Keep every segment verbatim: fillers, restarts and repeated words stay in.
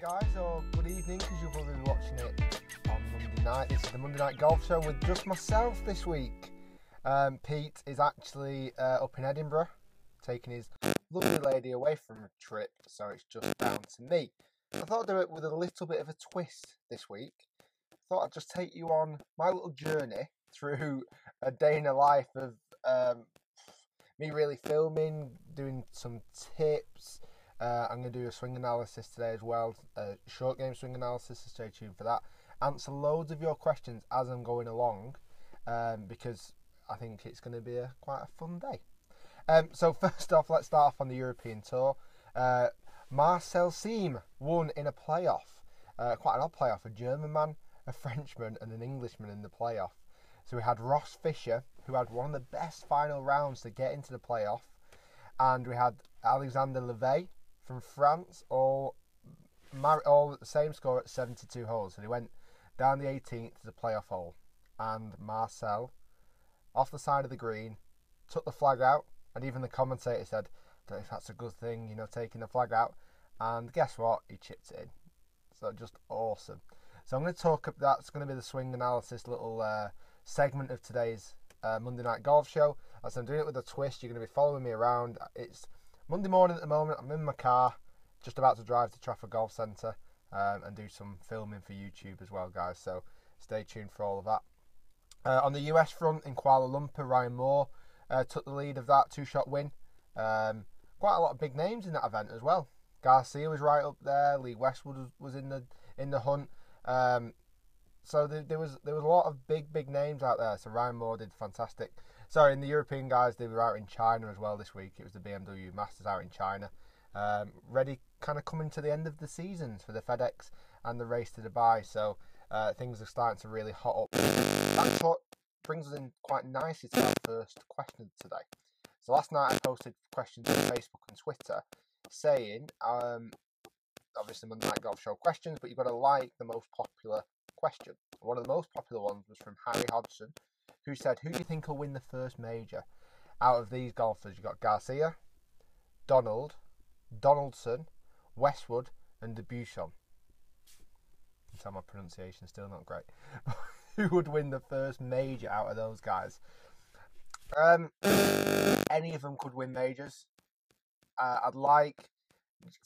guys, or good evening, because you're probably watching it on Monday night. This is the Monday Night Golf Show with just myself this week. Um, Pete is actually uh, up in Edinburgh, taking his lovely lady away from a trip, so it's just down to me. I thought I'd do it with a little bit of a twist this week. I thought I'd just take you on my little journey through a day in the life of um, me really filming, doing some tips. Uh, I'm going to do a swing analysis today as well, a short game swing analysis, so stay tuned for that. Answer loads of your questions as I'm going along, um, because I think it's going to be a, quite a fun day. Um, so first off, let's start off on the European Tour. Uh, Marcel Siem won in a playoff, uh, quite an odd playoff, a German man, a Frenchman and an Englishman in the playoff. So we had Ross Fisher, who had one of the best final rounds to get into the playoff, and we had Alexander Levy from France, all, all at the same score at seventy-two holes. So they went down the eighteenth to the playoff hole, and Marcel, off the side of the green, took the flag out, and even the commentator said, I don't know if that's a good thing, you know, taking the flag out, and guess what, he chipped it in. So just awesome. So I'm going to talk, that's going to be the swing analysis little uh, segment of today's uh, Monday Night Golf Show. As I'm doing it with a twist, you're going to be following me around. It's Monday morning at the moment, I'm in my car, just about to drive to Trafford Golf Centre um, and do some filming for YouTube as well, guys, so stay tuned for all of that. Uh, on the U S front, in Kuala Lumpur, Ryan Moore uh, took the lead of that two-shot win. Um, quite a lot of big names in that event as well. Garcia was right up there, Lee Westwood was in the in the hunt, um, so there, there was there was a lot of big, big names out there, so Ryan Moore did fantastic. Sorry, in the European guys, they were out in China as well this week. It was the B M W Masters out in China. Um, ready, kind of coming to the end of the seasons for the FedEx and the Race to Dubai. So uh, things are starting to really hot up. That brings us in quite nicely to our first question today. So last night I posted questions on Facebook and Twitter saying, um, obviously Monday Night Golf Show questions, but you've got to like the most popular question. One of the most popular ones was from Harry Hodgson, who said, who do you think will win the first major? Out of these golfers, you've got Garcia, Donald, Donaldson, Westwood, and Debuchon. So my pronunciation's still not great. Who would win the first major out of those guys? Um, any of them could win majors. Uh, I'd like,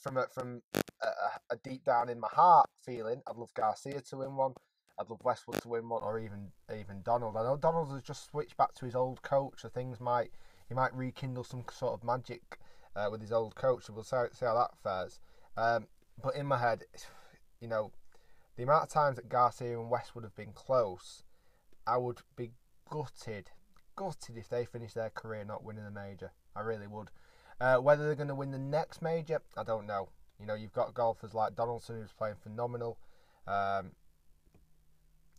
from, a, from a, a deep down in my heart feeling, I'd love Garcia to win one. I'd love Westwood to win one, or even even Donald. I know Donald has just switched back to his old coach, so things might he might rekindle some sort of magic uh, with his old coach. So we'll see, see how that fares. Um, but in my head, you know, the amount of times that Garcia and Westwood have been close, I would be gutted, gutted if they finished their career not winning a major. I really would. Uh, whether they're going to win the next major, I don't know. You know, you've got golfers like Donaldson who's playing phenomenal. Um,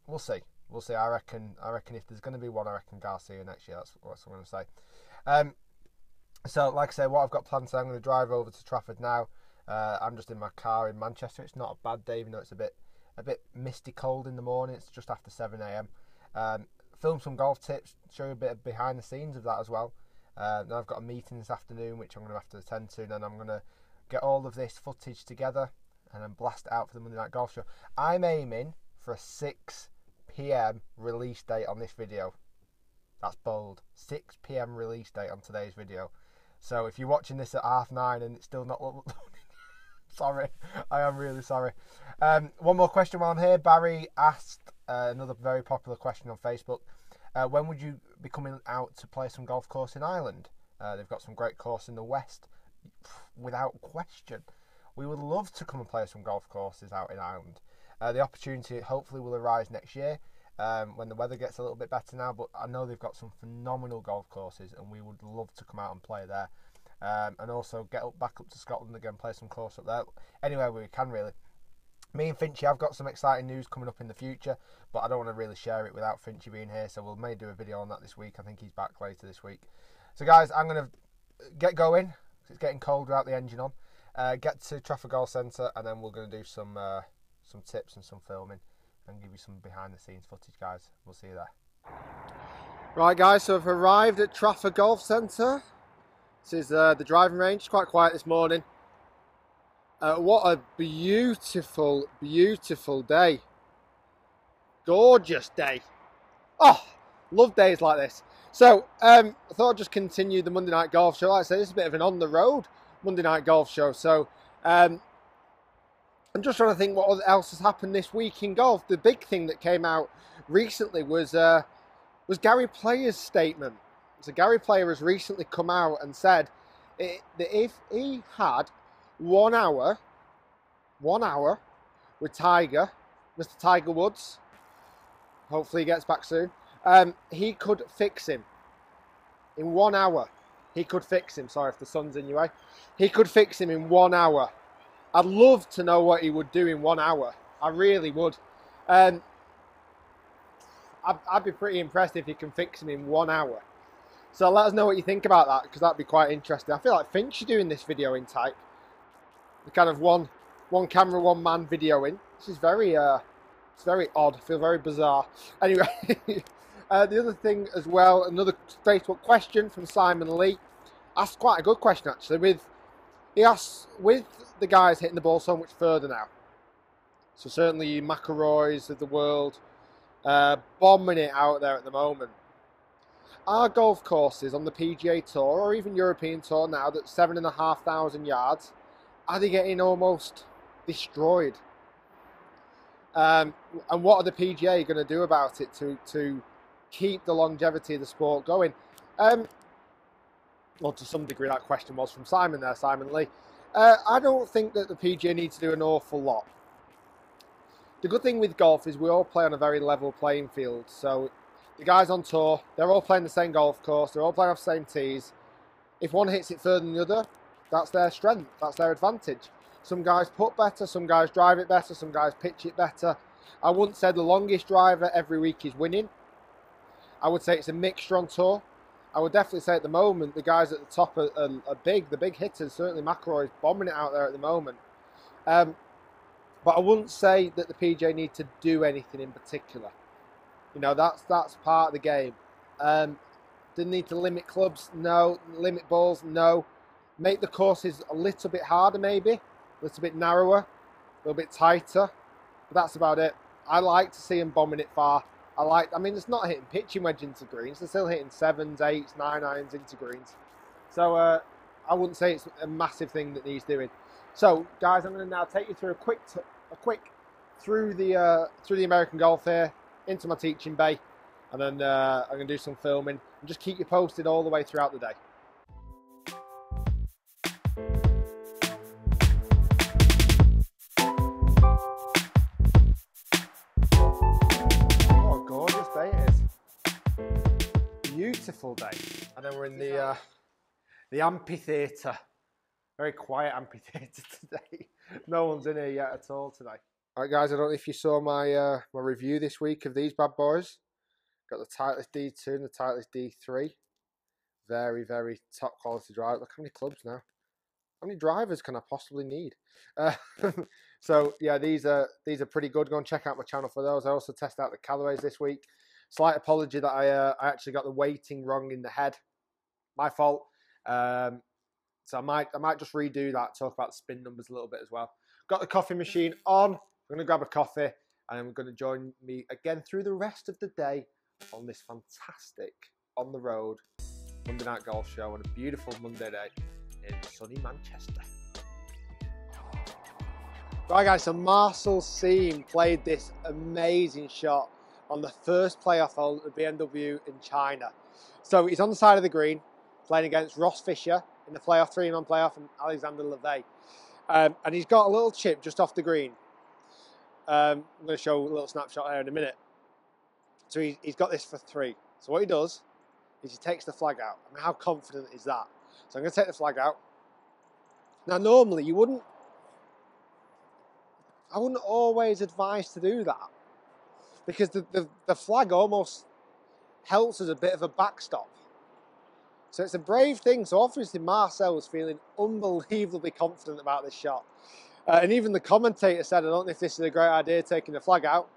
We'll see. We'll see. I reckon. I reckon if there's going to be one, I reckon Garcia next year. That's what I'm going to say. Um, so, like I say, what I've got planned today, I'm going to drive over to Trafford now. Uh, I'm just in my car in Manchester. It's not a bad day, even though it's a bit, a bit misty cold in the morning. It's just after seven a m Um, film some golf tips. Show you a bit of behind the scenes of that as well. Uh, then I've got a meeting this afternoon, which I'm going to have to attend to. And then I'm going to get all of this footage together and then blast it out for the Monday Night Golf Show. I'm aiming for a six p m release date on this video. That's bold. six p m release date on today's video. So if you're watching this at half nine and it's still not loaded, sorry, I am really sorry. Um, one more question while I'm here. Barry asked uh, another very popular question on Facebook. Uh, when would you be coming out to play some golf course in Ireland? Uh, they've got some great course in the West, without question. We would love to come and play some golf courses out in Ireland. Uh, the opportunity hopefully will arise next year um, when the weather gets a little bit better now, but I know they've got some phenomenal golf courses and we would love to come out and play there, um, and also get up back up to Scotland again, play some course up there, anywhere we can really. Me and Finchie have got some exciting news coming up in the future, but I don't want to really share it without Finchie being here, so we'll maybe do a video on that this week. I think he's back later this week. So guys, I'm going to get going, it's getting cold without the engine on, uh, get to Trafford Golf Centre, and then we're going to do some... Uh, some tips and some filming and give you some behind the scenes footage, guys. We'll see you there. Right guys, so I've arrived at Trafford Golf Centre. This is uh, the driving range. It's quite quiet this morning. Uh, what a beautiful, beautiful day. Gorgeous day. Oh, love days like this. So um, I thought I'd just continue the Monday night golf show. Like I said, this is a bit of an on-the-road Monday night golf show. So um, I'm just trying to think what else has happened this week in golf. The big thing that came out recently was uh, was Gary Player's statement. So Gary Player has recently come out and said it, that if he had one hour, one hour with Tiger, Mister Tiger Woods, hopefully he gets back soon, um, he could fix him. In one hour, he could fix him. Sorry if the sun's in your way. He could fix him in one hour. I'd love to know what he would do in one hour. I really would. Um, I'd, I'd be pretty impressed if he can fix him in one hour. So let us know what you think about that, because that'd be quite interesting. I feel like Finchie doing this video in type. The kind of one one camera, one man videoing. This is very uh it's very odd. I feel very bizarre. Anyway, uh, the other thing as well, another Facebook question from Simon Lee. That's quite a good question actually. With he asks, with the guys hitting the ball so much further now. So certainly McIlroys of the world uh bombing it out there at the moment. Are golf courses on the P G A Tour or even European Tour now that's seven and a half thousand yards? Are they getting almost destroyed? Um, and what are the P G A going to do about it to, to keep the longevity of the sport going? Um, well, to some degree, that question was from Simon there, Simon Lee. Uh, I don't think that the P G A needs to do an awful lot. The good thing with golf is we all play on a very level playing field. So the guys on tour, they're all playing the same golf course. They're all playing off the same tees. If one hits it further than the other, that's their strength, that's their advantage. Some guys putt better, some guys drive it better, some guys pitch it better. I wouldn't say the longest driver every week is winning. I would say it's a mixture on tour. I would definitely say at the moment, the guys at the top are, are, are big, the big hitters, certainly McIlroy is bombing it out there at the moment. Um, but I wouldn't say that the P G A need to do anything in particular. You know, that's, that's part of the game. Um, didn't need to limit clubs, no. Limit balls, no. Make the courses a little bit harder maybe, a little bit narrower, a little bit tighter, but that's about it. I like to see them bombing it far. I like, I mean, it's not hitting pitching wedge into greens, they're still hitting sevens, eights, nine irons into greens. So uh, I wouldn't say it's a massive thing that needs doing. So guys, I'm going to now take you through a quick, t a quick through the uh, through the American golf here, into my teaching bay, and then uh, I'm going to do some filming and just keep you posted all the way throughout the day. Beautiful day, and then we're in the uh, the amphitheatre. Very quiet amphitheatre today. No one's in here yet at all today. All right, guys. I don't know if you saw my uh, my review this week of these bad boys. Got the Titleist D two and the Titleist D three. Very, very top quality driver. Look how many clubs now. How many drivers can I possibly need? Uh, so yeah, these are these are pretty good. Go and check out my channel for those. I also test out the Callaways this week. Slight apology that I, uh, I actually got the weighting wrong in the head. My fault. Um, so I might I might just redo that, talk about the spin numbers a little bit as well. Got the coffee machine on. I'm going to grab a coffee and I'm going to join me again through the rest of the day on this fantastic on-the-road Monday night golf show on a beautiful Monday day in sunny Manchester. Right, guys, so Marcel Siem played this amazing shot on the first playoff hole at B M W in China. So he's on the side of the green, playing against Ross Fisher in the playoff, three-man playoff, and Alexander Levy. Um, and he's got a little chip just off the green. Um, I'm going to show a little snapshot here in a minute. So he, he's got this for three. So what he does is he takes the flag out. I mean, how confident is that? So I'm going to take the flag out. Now, normally you wouldn't, I wouldn't always advise to do that, because the, the, the flag almost helps as a bit of a backstop. So it's a brave thing. So obviously Marcel was feeling unbelievably confident about this shot. Uh, and even the commentator said, I don't know if this is a great idea, taking the flag out.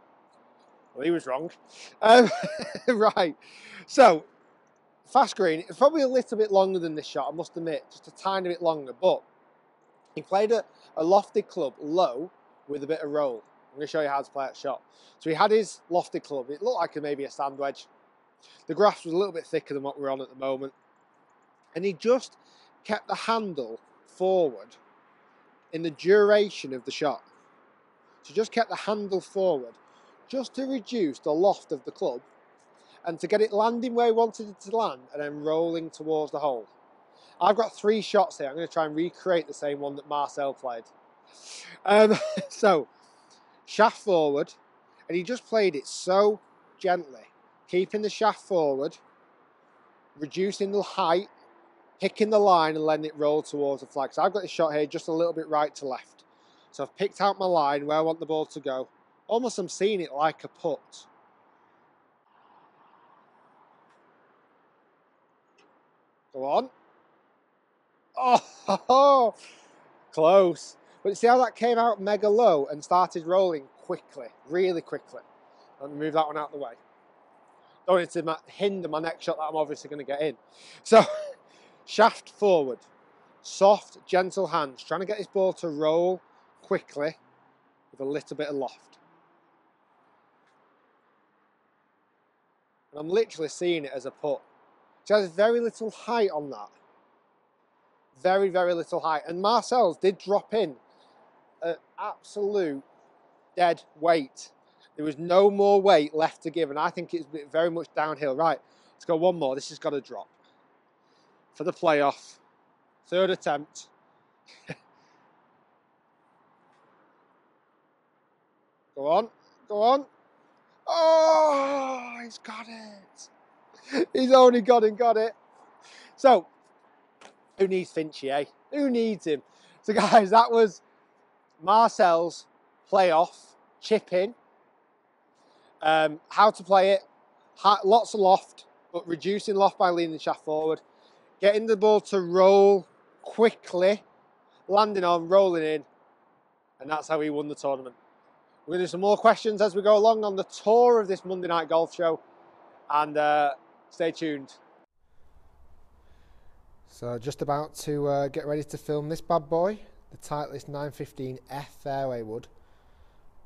Well, he was wrong. Um, right. So, fast green. It's probably a little bit longer than this shot, I must admit. Just a tiny bit longer. But he played a, a lofted club low with a bit of roll. I'm going to show you how to play that shot. So he had his lofted club. It looked like maybe a sand wedge. The grass was a little bit thicker than what we're on at the moment. And he just kept the handle forward in the duration of the shot. So just kept the handle forward just to reduce the loft of the club and to get it landing where he wanted it to land and then rolling towards the hole. I've got three shots here. I'm going to try and recreate the same one that Marcel played. Um, so, shaft forward, and he just played it so gently, keeping the shaft forward, reducing the height, picking the line and letting it roll towards the flag. So I've got this shot here just a little bit right to left. So I've picked out my line where I want the ball to go. Almost I'm seeing it like a putt. Go on. Oh, close. But see how that came out mega low and started rolling quickly, really quickly. Let me move that one out of the way. Don't need to hinder my next shot that I'm obviously going to get in. So, shaft forward, soft, gentle hands, trying to get this ball to roll quickly with a little bit of loft. And I'm literally seeing it as a putt. She has very little height on that. Very, very little height. And Marcel's did drop in at absolute dead weight. There was no more weight left to give. And I think it's very much downhill. Right, let's go one more. This has got to drop. For the playoff. Third attempt. Go on. Go on. Oh, he's got it. He's only got and got it. So, who needs Finchie, eh? Who needs him? So guys, that was Marcel's playoff chip-in. Um, how to play it. Ha lots of loft, but reducing loft by leaning the shaft forward. Getting the ball to roll quickly. Landing on, rolling in. And that's how he won the tournament. We're going to do some more questions as we go along on the tour of this Monday Night Golf Show. And uh, stay tuned. So just about to uh, get ready to film this bad boy, the Titleist nine fifteen F fairway wood.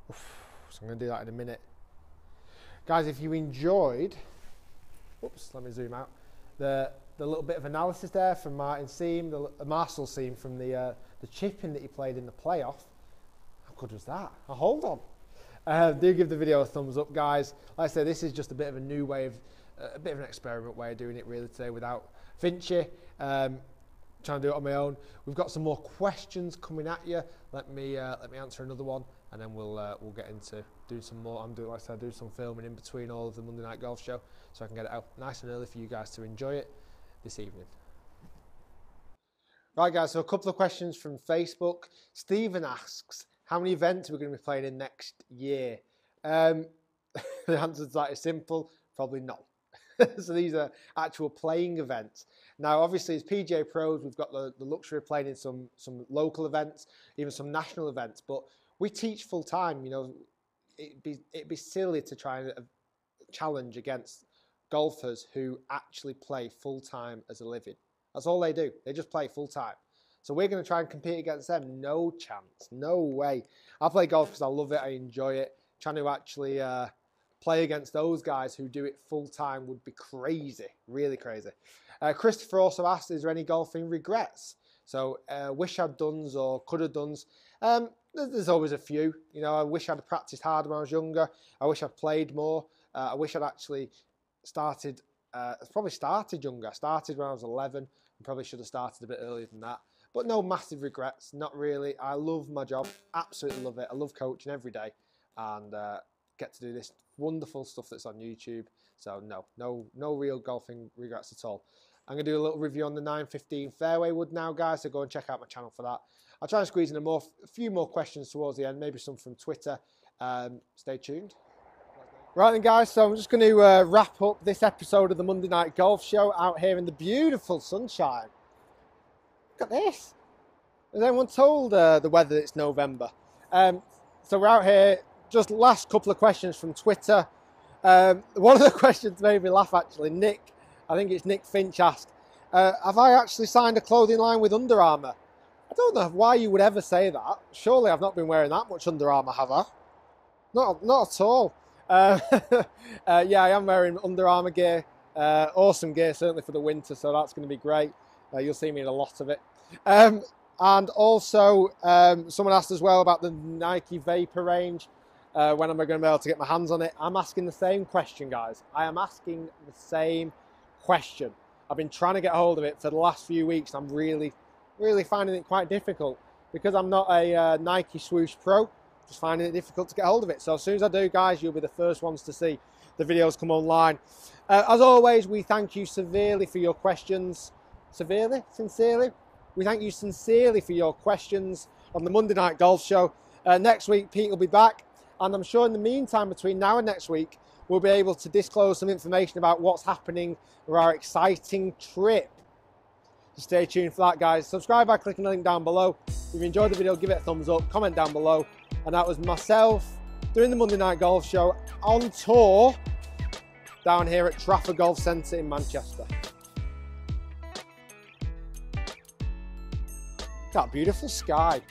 Oof, so I'm going to do that in a minute. Guys, if you enjoyed, oops, let me zoom out, the, the little bit of analysis there from Martin Siem, the uh, Marcel Siem from the, uh, the chip-in that he played in the playoff. How good was that? Now, hold on. Uh, do give the video a thumbs up, guys. Like I say, this is just a bit of a new way of, uh, a bit of an experiment way of doing it really today without Finchie, um, trying to do it on my own. We've got some more questions coming at you. Let me uh, let me answer another one, and then we'll uh, we'll get into doing some more. I'm doing like I said, do some filming in between all of the Monday Night Golf Show, so I can get it out nice and early for you guys to enjoy it this evening. Right, guys. So a couple of questions from Facebook. Stephen asks, how many events are we going to be playing in next year? Um, the answer to that is simple: probably not. So these are actual playing events. Now, obviously, as P G A pros, we've got the, the luxury of playing in some some local events, even some national events. But we teach full time. You know, it'd be it'd be silly to try and challenge against golfers who actually play full time as a living. That's all they do. They just play full time. So we're going to try and compete against them. No chance. No way. I play golf because I love it. I enjoy it. Trying to actually. Uh, Play against those guys who do it full time would be crazy, really crazy. Uh, Christopher also asked, is there any golfing regrets? So, uh, wish I'd done's or could have done's. Um, there's always a few. You know, I wish I'd practiced harder when I was younger. I wish I'd played more. Uh, I wish I'd actually started, uh, probably started younger. I started when I was eleven. And probably should have started a bit earlier than that. But no massive regrets, not really. I love my job, absolutely love it. I love coaching every day. And, uh, get to do this wonderful stuff that's on YouTube. So no, no, no real golfing regrets at all. I'm going to do a little review on the nine fifteen fairway wood now, guys, so go and check out my channel for that. I'll try and squeeze in a, more, a few more questions towards the end, maybe some from Twitter. Um, stay tuned. Right then, guys, so I'm just going to uh, wrap up this episode of the Monday Night Golf Show out here in the beautiful sunshine. Look at this. Has anyone told uh, the weather it's November? Um, so we're out here. Just last couple of questions from Twitter. Um, one of the questions made me laugh, actually. Nick, I think it's Nick Finch asked, uh, have I actually signed a clothing line with Under Armour? I don't know why you would ever say that. Surely I've not been wearing that much Under Armour, have I? Not, not at all. Uh, uh, yeah, I am wearing Under Armour gear. Uh, awesome gear, certainly for the winter, so that's going to be great. Uh, you'll see me in a lot of it. Um, and also, um, someone asked as well about the Nike Vapor range. Uh, when am I going to be able to get my hands on it? I'm asking the same question, guys. I am asking the same question. I've been trying to get hold of it for the last few weeks. I'm really, really finding it quite difficult because I'm not a uh, Nike Swoosh Pro. Just finding it difficult to get hold of it. So as soon as I do, guys, you'll be the first ones to see the videos come online. Uh, as always, we thank you severely for your questions. Severely? Sincerely? We thank you sincerely for your questions on the Monday Night Golf Show. Uh, next week, Pete will be back. And I'm sure in the meantime, between now and next week, we'll be able to disclose some information about what's happening for our exciting trip. So stay tuned for that, guys. Subscribe by clicking the link down below. If you've enjoyed the video, give it a thumbs up, comment down below. And that was myself doing the Monday Night Golf Show on tour down here at Trafford Golf Centre in Manchester. That beautiful sky.